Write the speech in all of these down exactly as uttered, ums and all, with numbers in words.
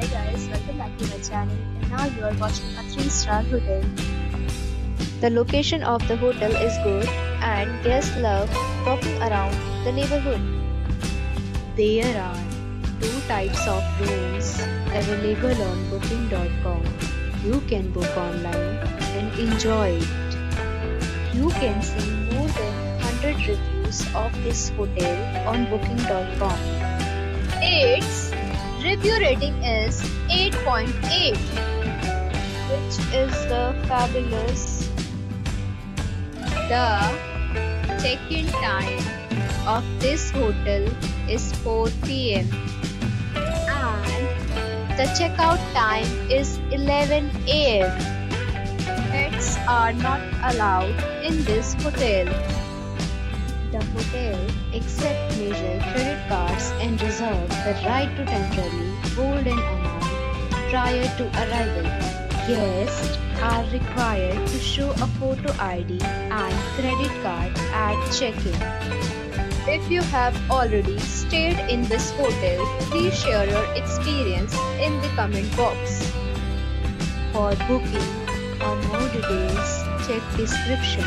Hi guys, welcome back to my channel, and now you are watching a three star hotel. The location of the hotel is good and guests love walking around the neighborhood. There are two types of rooms available on booking dot com. You can book online and enjoy it. You can see more than one hundred reviews of this hotel on booking dot com. Its review rating is eight point eight, which is the fabulous. The check-in time of this hotel is four P M and the checkout time is eleven A M Pets are not allowed in this hotel. The hotel accepts major credit cards and reserves the right to temporarily hold an amount prior to arrival. Guests are required to show a photo I D and credit card at check-in. If you have already stayed in this hotel, please share your experience in the comment box. For booking or more details, check description.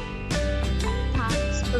For